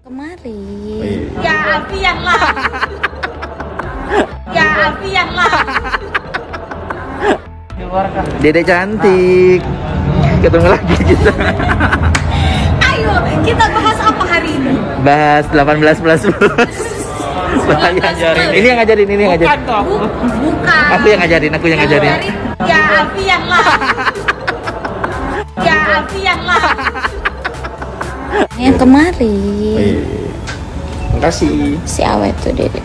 Kemarin. Ya Alfian lah. Ya Alfian lah. Dedek cantik. Ketemu lagi kita. Ayo, kita bahas apa hari ini? Bahas 18++. Ini yang ngajarin, ini yang ngajarin. Bukan. Aku yang ngajarin, aku yang ngajarin. Ya Alfian lah. Ya Alfian lah. Yang kemarin. Makasih. Si Awet tuh Dedek.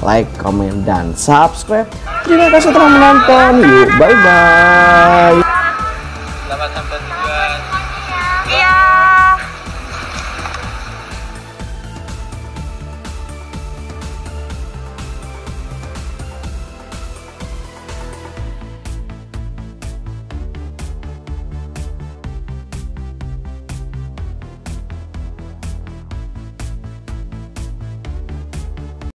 like, komen, dan subscribe. Terima kasih telah menonton. Yuk, bye-bye.